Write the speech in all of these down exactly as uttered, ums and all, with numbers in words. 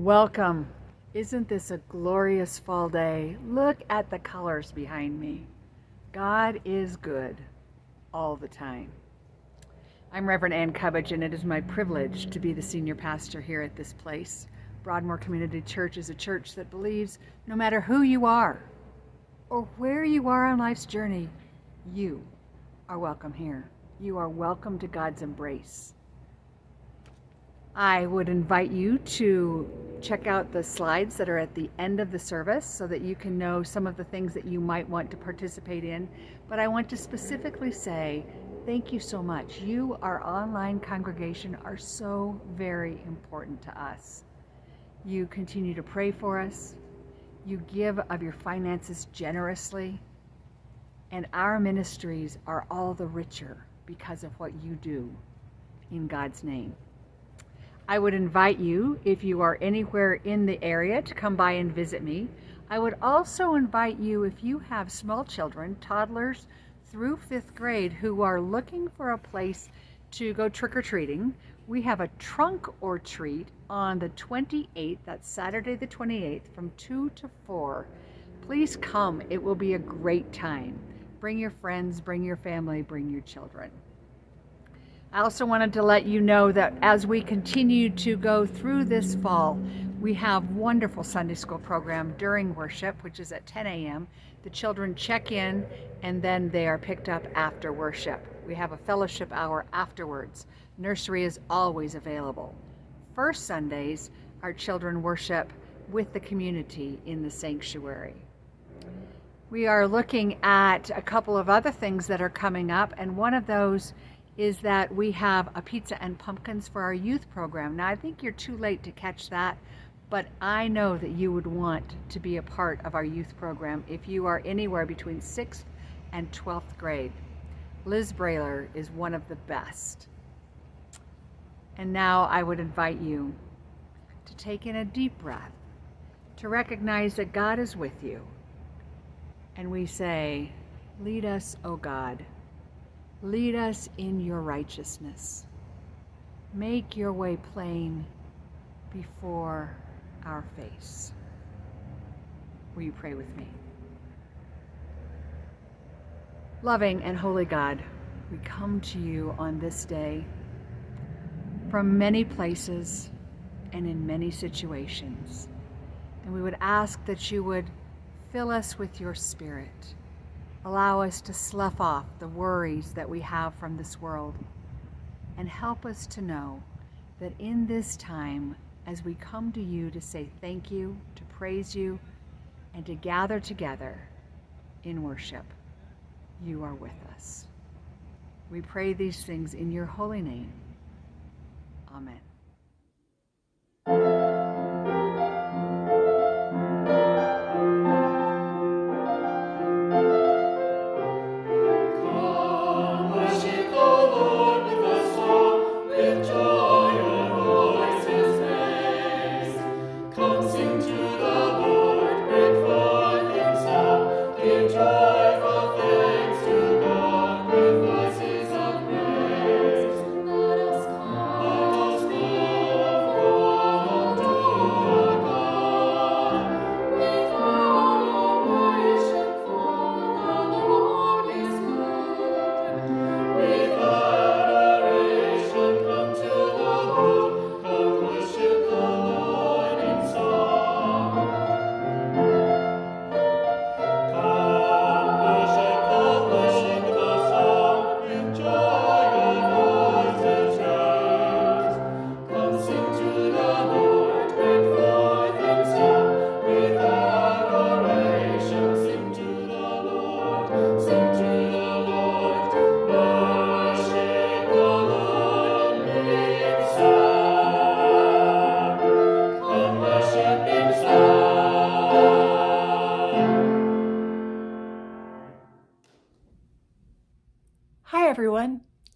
Welcome. Isn't this a glorious fall day? Look at the colors behind me. God is good all the time. I'm Reverend Ann Cubbage, and it is my privilege to be the senior pastor here at this place. Broadmoor Community Church is a church that believes no matter who you are or where you are on life's journey, you are welcome here. You are welcome to God's embrace. I would invite you to check out the slides that are at the end of the service so that you can know some of the things that you might want to participate in. But I want to specifically say thank you so much. You, our online congregation, are so very important to us. You continue to pray for us. You give of your finances generously. And our ministries are all the richer because of what you do in God's name. I would invite you, if you are anywhere in the area, to come by and visit me. I would also invite you, if you have small children, toddlers through fifth grade, who are looking for a place to go trick-or-treating. We have a trunk or treat on the twenty-eighth, that's Saturday the twenty-eighth, from two to four. Please come. It will be a great time. Bring your friends, bring your family, bring your children. I also wanted to let you know that as we continue to go through this fall, we have a wonderful Sunday school program during worship, which is at ten A M The children check in and then they are picked up after worship. We have a fellowship hour afterwards. Nursery is always available. First Sundays, our children worship with the community in the sanctuary. We are looking at a couple of other things that are coming up, and one of those is that we have a pizza and pumpkins for our youth program. Now, I think you're too late to catch that, but I know that you would want to be a part of our youth program if you are anywhere between sixth and twelfth grade. Liz Brailler is one of the best. And now I would invite you to take in a deep breath, to recognize that God is with you. And we say, lead us, O God. Lead us in your righteousness. Make your way plain before our face. Will you pray with me? Loving and holy God, we come to you on this day from many places and in many situations. And we would ask that you would fill us with your Spirit. Allow us to slough off the worries that we have from this world, and help us to know that in this time, as we come to you to say thank you, to praise you, and to gather together in worship, you are with us. We pray these things in your holy name. Amen.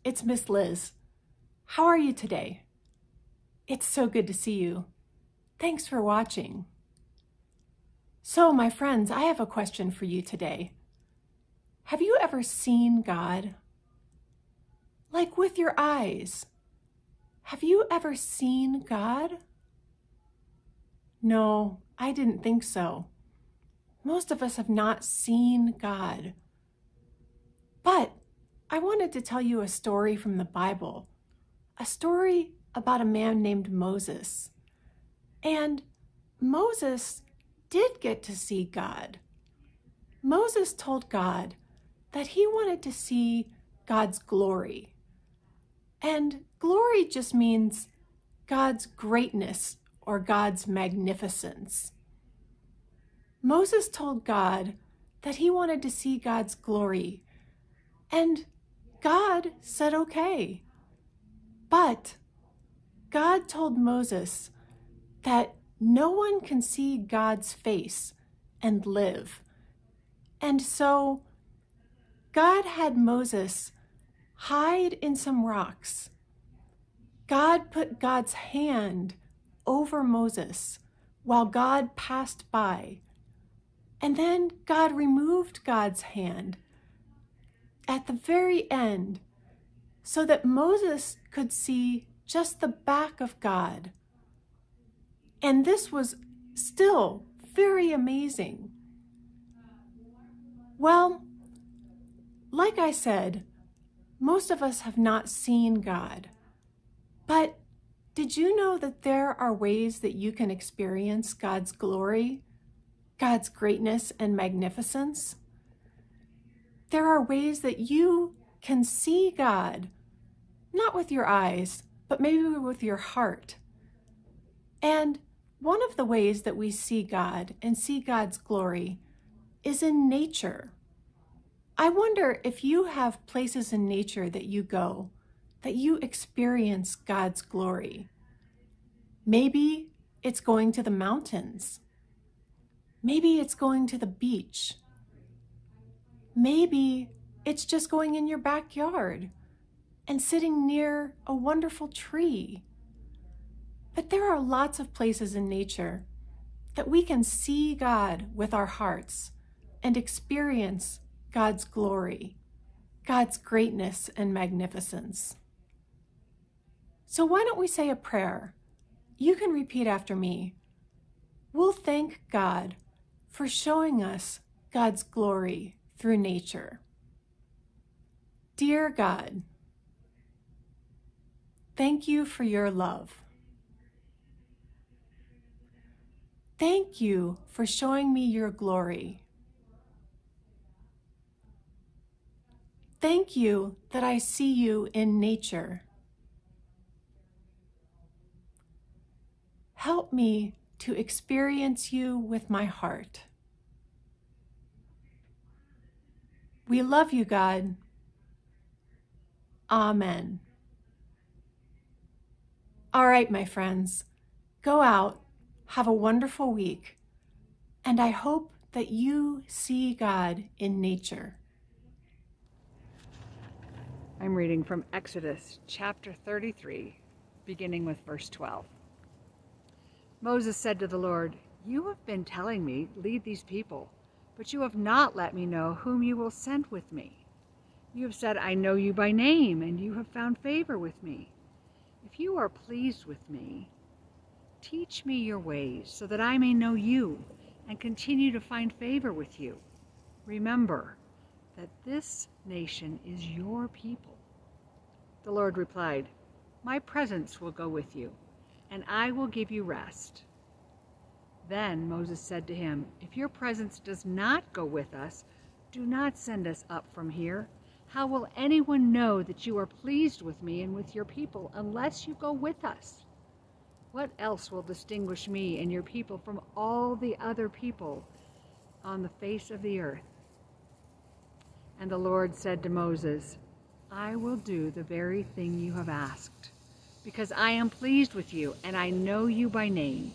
It's Miss Liz. How are you today? It's so good to see you. Thanks for watching. So, my friends, I have a question for you today. Have you ever seen God? Like with your eyes. Have you ever seen God? No, I didn't think so. Most of us have not seen God. But I wanted to tell you a story from the Bible, a story about a man named Moses. And Moses did get to see God. Moses told God that he wanted to see God's glory. And glory just means God's greatness or God's magnificence. Moses told God that he wanted to see God's glory, and God said okay. But God told Moses that no one can see God's face and live. And so God had Moses hide in some rocks. God put God's hand over Moses while God passed by. And then God removed God's hand at the very end so that Moses could see just the back of God. And this was still very amazing. Well, like I said, most of us have not seen God. But did you know that there are ways that you can experience God's glory, God's greatness and magnificence? There are ways that you can see God, not with your eyes, but maybe with your heart. And one of the ways that we see God and see God's glory is in nature. I wonder if you have places in nature that you go that you experience God's glory. Maybe it's going to the mountains. Maybe it's going to the beach. Maybe it's just going in your backyard and sitting near a wonderful tree. But there are lots of places in nature that we can see God with our hearts and experience God's glory, God's greatness and magnificence. So why don't we say a prayer? You can repeat after me. We'll thank God for showing us God's glory through nature. Dear God, thank you for your love. Thank you for showing me your glory. Thank you that I see you in nature. Help me to experience you with my heart. We love you, God. Amen. All right, my friends, go out, have a wonderful week, and I hope that you see God in nature. I'm reading from Exodus chapter thirty-three, beginning with verse twelve. Moses said to the Lord, "You have been telling me, lead these people, but you have not let me know whom you will send with me. You have said, I know you by name, and you have found favor with me. If you are pleased with me, teach me your ways so that I may know you and continue to find favor with you. Remember that this nation is your people." The Lord replied, "My presence will go with you, and I will give you rest." Then Moses said to him, "If your presence does not go with us, do not send us up from here. How will anyone know that you are pleased with me and with your people unless you go with us? What else will distinguish me and your people from all the other people on the face of the earth?" And the Lord said to Moses, "I will do the very thing you have asked, because I am pleased with you, and I know you by name."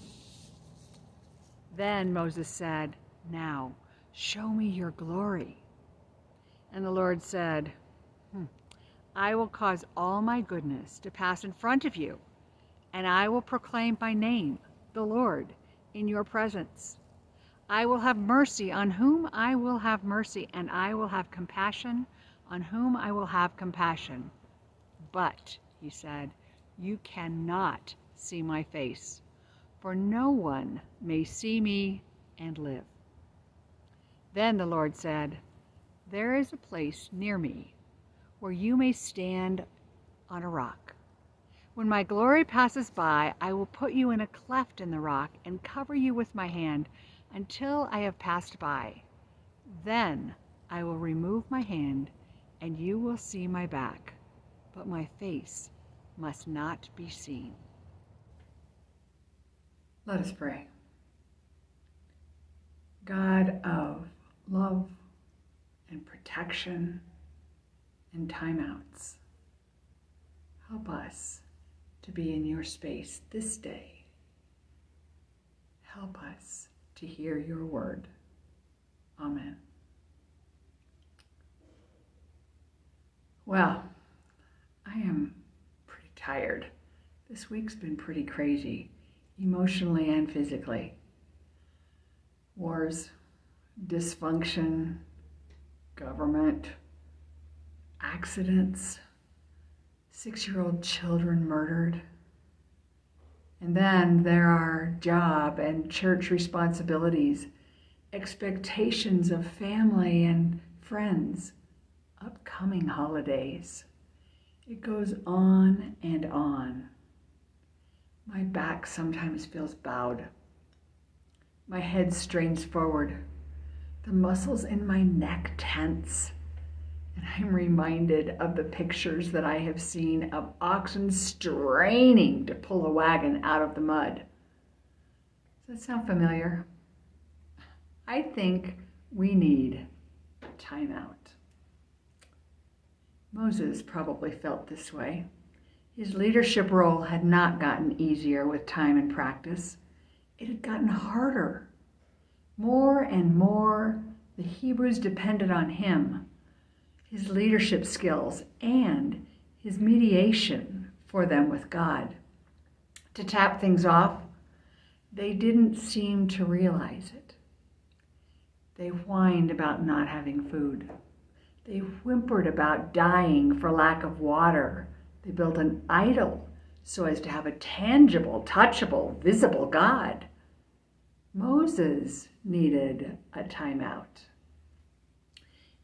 Then Moses said, "Now, show me your glory." And the Lord said, hmm, "I will cause all my goodness to pass in front of you, and I will proclaim my name, the Lord, in your presence. I will have mercy on whom I will have mercy, and I will have compassion on whom I will have compassion. But," he said, "you cannot see my face, for no one may see me and live. Then the Lord said, there is a place near me where you may stand on a rock. When my glory passes by, I will put you in a cleft in the rock and cover you with my hand until I have passed by. Then I will remove my hand and you will see my back, but my face must not be seen. Let us pray. God of love and protection and timeouts, help us to be in your space this day. Help us to hear your word. Amen. Well, I am pretty tired. This week's been pretty crazy, emotionally and physically. Wars, dysfunction, government, accidents, six-year-old children murdered. And then there are job and church responsibilities, expectations of family and friends, upcoming holidays. It goes on and on. My back sometimes feels bowed. My head strains forward. The muscles in my neck tense. And I'm reminded of the pictures that I have seen of oxen straining to pull a wagon out of the mud. Does that sound familiar? I think we need a timeout. Moses probably felt this way. His leadership role had not gotten easier with time and practice. It had gotten harder. More and more, the Hebrews depended on him, his leadership skills, and his mediation for them with God. To tap things off, they didn't seem to realize it. They whined about not having food. They whimpered about dying for lack of water. They built an idol so as to have a tangible, touchable, visible God. Moses needed a timeout.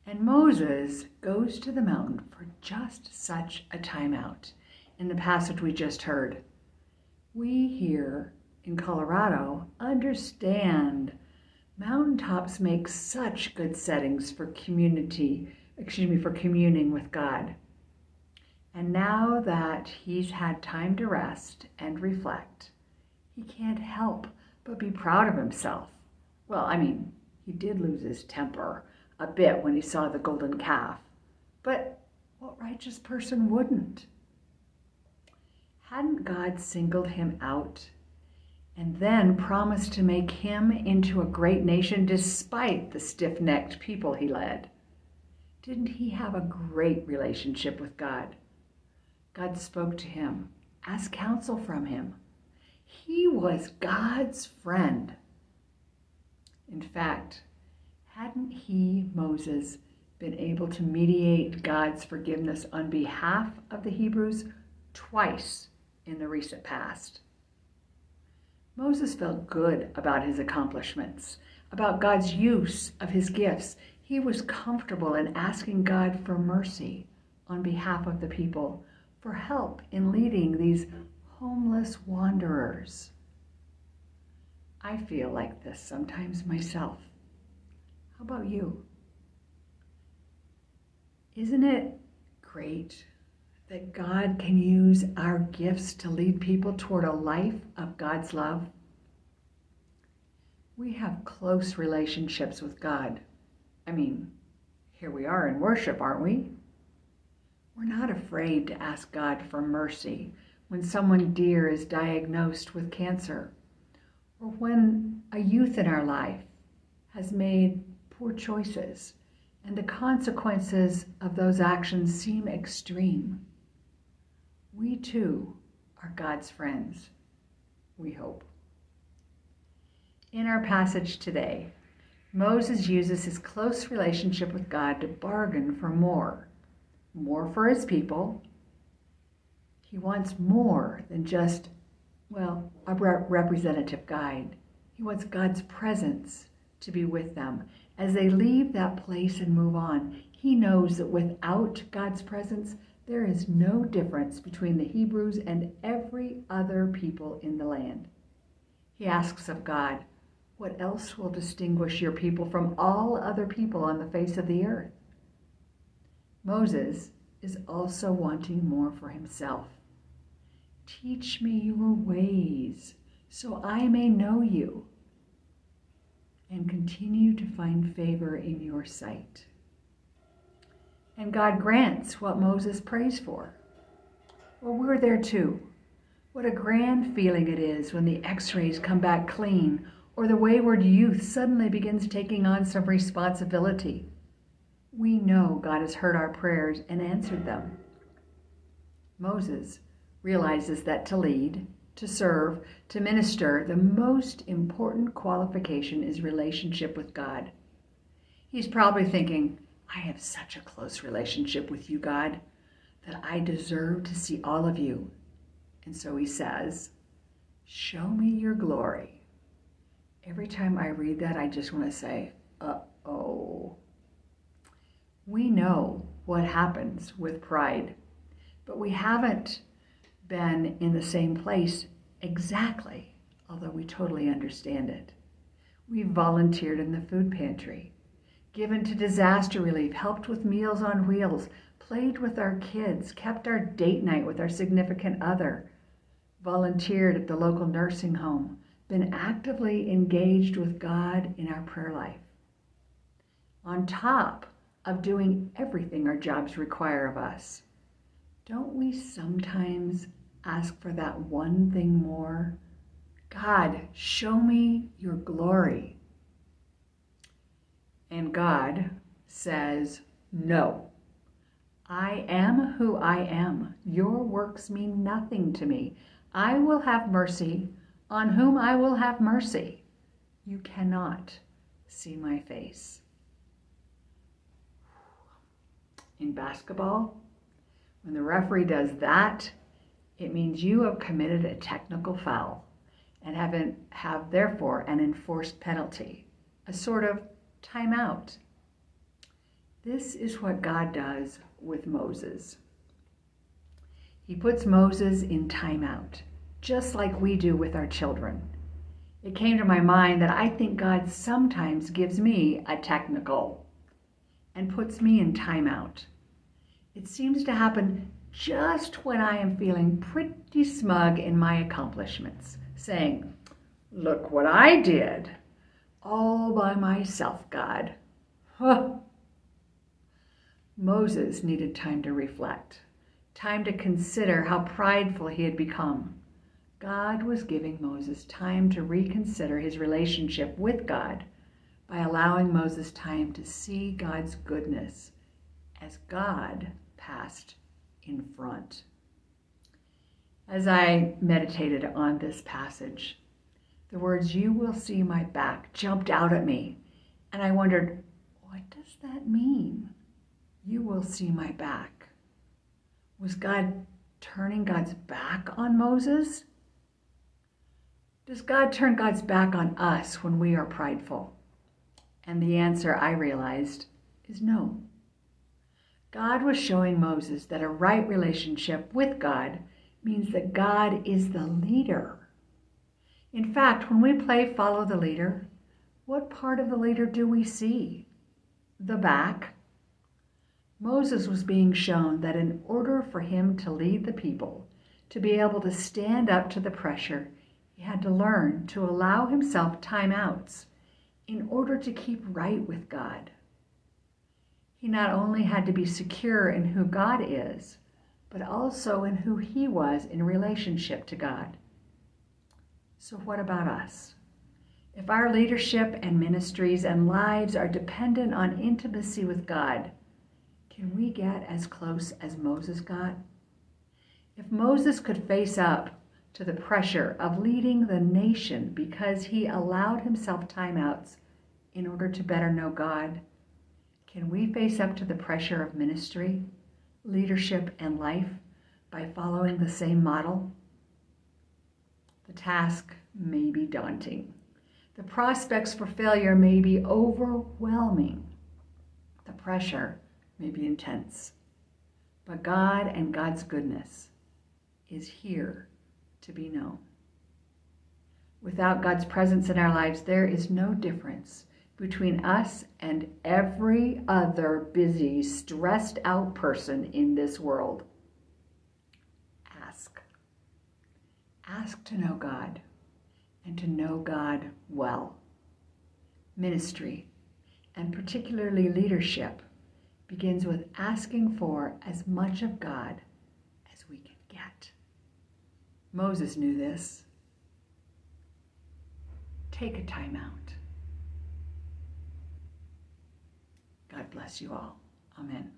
And Moses goes to the mountain for just such a timeout. In the passage we just heard, we here in Colorado understand mountaintops make such good settings for community, excuse me, for communing with God. And now that he's had time to rest and reflect, he can't help but be proud of himself. Well, I mean, he did lose his temper a bit when he saw the golden calf, but what righteous person wouldn't? Hadn't God singled him out and then promised to make him into a great nation despite the stiff-necked people he led? Didn't he have a great relationship with God? God spoke to him, asked counsel from him. He was God's friend. In fact, hadn't he, Moses, been able to mediate God's forgiveness on behalf of the Hebrews twice in the recent past? Moses felt good about his accomplishments, about God's use of his gifts. He was comfortable in asking God for mercy on behalf of the people, for help in leading these homeless wanderers. I feel like this sometimes myself. How about you? Isn't it great that God can use our gifts to lead people toward a life of God's love? We have close relationships with God. I mean, here we are in worship, aren't we? We're not afraid to ask God for mercy when someone dear is diagnosed with cancer, or when a youth in our life has made poor choices and the consequences of those actions seem extreme. We too are God's friends, we hope. In our passage today, Moses uses his close relationship with God to bargain for more, more for his people. He wants more than just well, a rep- representative guide. He wants God's presence to be with them. As they leave that place and move on, he knows that without God's presence, there is no difference between the Hebrews and every other people in the land. He asks of God, what else will distinguish your people from all other people on the face of the earth? Moses is also wanting more for himself. Teach me your ways so I may know you and continue to find favor in your sight. And God grants what Moses prays for. Well, we're there too. What a grand feeling it is when the x-rays come back clean, or the wayward youth suddenly begins taking on some responsibility. We know God has heard our prayers and answered them. Moses realizes that to lead, to serve, to minister, the most important qualification is relationship with God. He's probably thinking, I have such a close relationship with you, God, that I deserve to see all of you. And so he says, show me your glory. Every time I read that, I just want to say, uh-oh. We know what happens with pride, but we haven't been in the same place exactly, although we totally understand it. We've volunteered in the food pantry, given to disaster relief, helped with Meals on Wheels, played with our kids, kept our date night with our significant other, volunteered at the local nursing home, been actively engaged with God in our prayer life. On top of doing everything our jobs require of us, don't we sometimes ask for that one thing more? God, show me your glory. And God says, no, I am who I am. Your works mean nothing to me. I will have mercy on whom I will have mercy. You cannot see my face. In basketball, when the referee does that, it means you have committed a technical foul and have, an, have therefore an enforced penalty, a sort of timeout. This is what God does with Moses. He puts Moses in timeout, just like we do with our children. It came to my mind that I think God sometimes gives me a technical and puts me in timeout. It seems to happen just when I am feeling pretty smug in my accomplishments, saying, look what I did, all by myself, God. Huh. Moses needed time to reflect, time to consider how prideful he had become. God was giving Moses time to reconsider his relationship with God by allowing Moses time to see God's goodness as God passed in front. As I meditated on this passage, the words, you will see my back, jumped out at me, and I wondered, what does that mean? You will see my back. Was God turning God's back on Moses? Does God turn God's back on us when we are prideful? And the answer, I realized, is no. God was showing Moses that a right relationship with God means that God is the leader. In fact, when we play follow the leader, what part of the leader do we see? The back. Moses was being shown that in order for him to lead the people, to be able to stand up to the pressure, he had to learn to allow himself timeouts in order to keep right with God. He not only had to be secure in who God is, but also in who he was in relationship to God. So what about us? If our leadership and ministries and lives are dependent on intimacy with God, can we get as close as Moses got? If Moses could face up to the pressure of leading the nation because he allowed himself timeouts in order to better know God, can we face up to the pressure of ministry, leadership, and life by following the same model? The task may be daunting. The prospects for failure may be overwhelming. The pressure may be intense. But God and God's goodness is here to be known. Without God's presence in our lives, there is no difference between us and every other busy, stressed out person in this world. Ask. Ask to know God and to know God well. Ministry, and particularly leadership, begins with asking for as much of God as we can get. Moses knew this. Take a time out. God bless you all. Amen.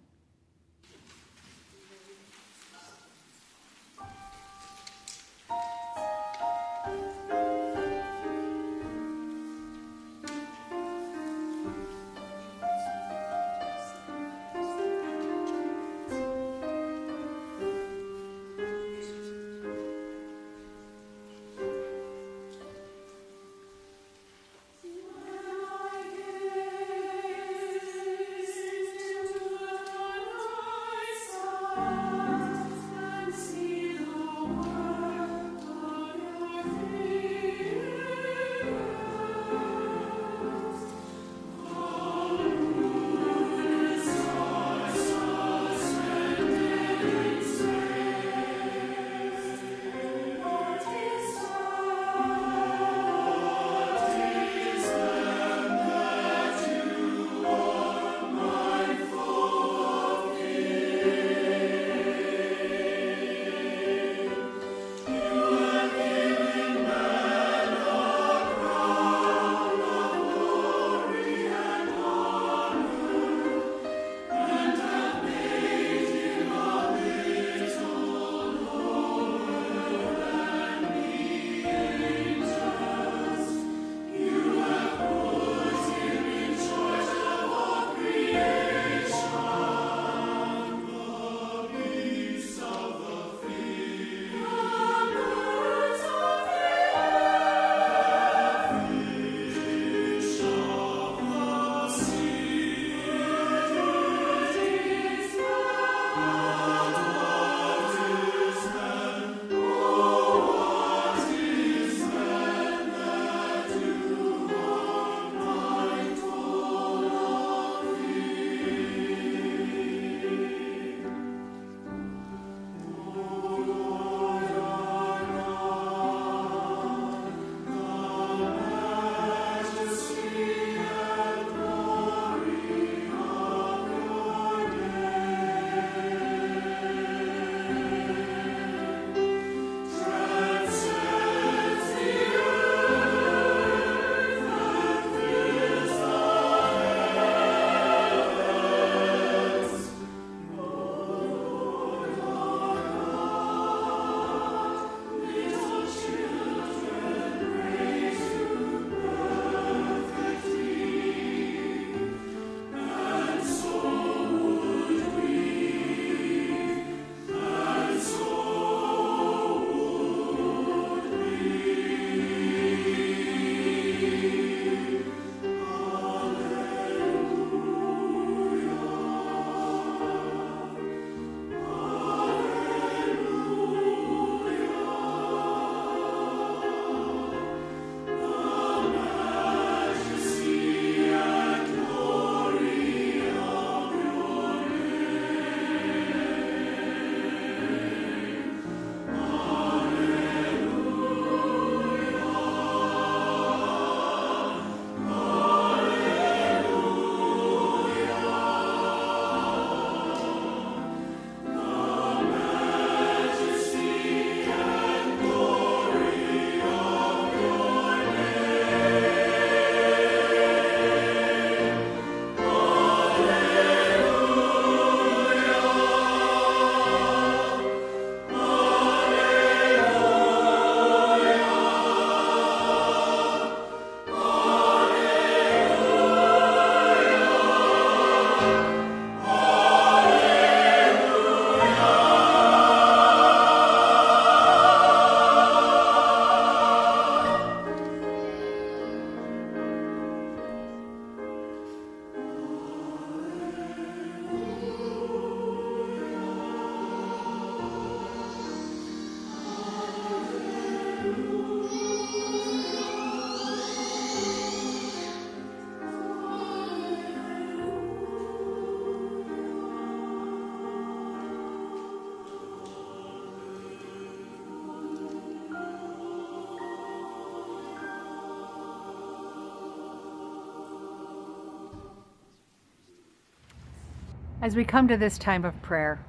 As we come to this time of prayer,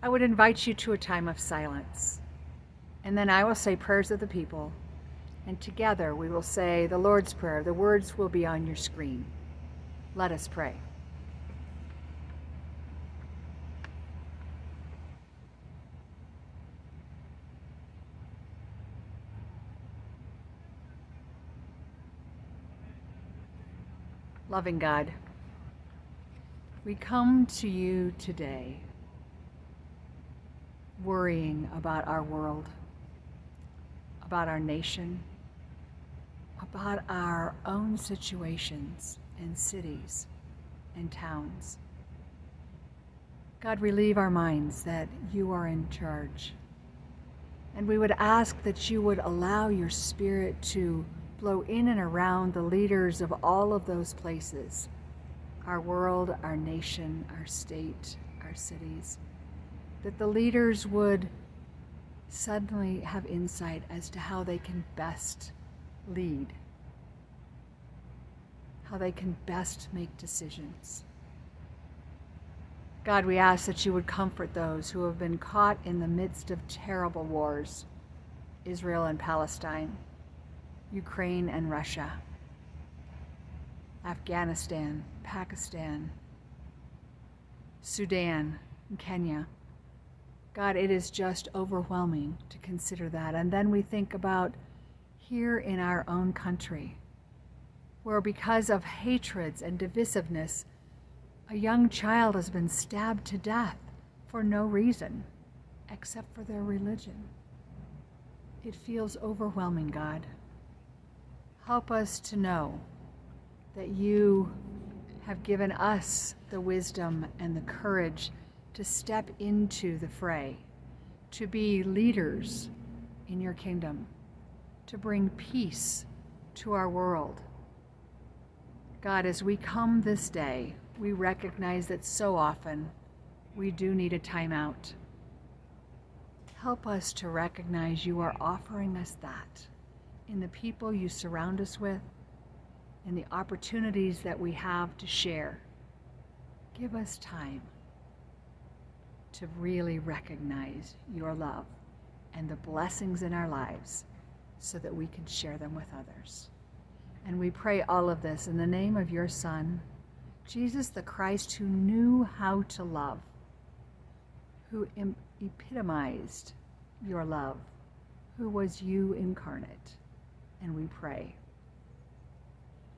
I would invite you to a time of silence, and then I will say prayers of the people, and together we will say the Lord's Prayer. The words will be on your screen. Let us pray. Loving God, we come to you today worrying about our world, about our nation, about our own situations and cities and towns. God, relieve our minds that you are in charge, and we would ask that you would allow your Spirit to blow in and around the leaders of all of those places, our world, our nation, our state, our cities, that the leaders would suddenly have insight as to how they can best lead, how they can best make decisions. God, we ask that you would comfort those who have been caught in the midst of terrible wars, Israel and Palestine, Ukraine and Russia, Afghanistan, Pakistan, Sudan, and Kenya. God, it is just overwhelming to consider that. And then we think about here in our own country, where because of hatreds and divisiveness, a young child has been stabbed to death for no reason except for their religion. It feels overwhelming, God. Help us to know that you have given us the wisdom and the courage to step into the fray, to be leaders in your kingdom, to bring peace to our world. God, as we come this day, we recognize that so often we do need a timeout. Help us to recognize you are offering us that in the people you surround us with, in the opportunities that we have to share. Give us time to really recognize your love and the blessings in our lives so that we can share them with others. And we pray all of this in the name of your Son, Jesus the Christ, who knew how to love, who epitomized your love, who was you incarnate, and we pray.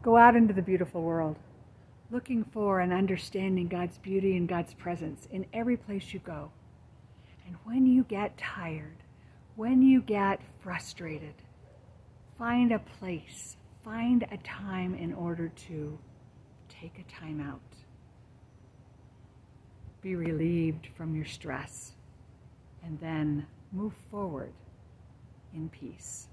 Go out into the beautiful world, looking for and understanding God's beauty and God's presence in every place you go. And when you get tired, when you get frustrated, find a place, find a time in order to take a time out. Be relieved from your stress, and then move forward in peace.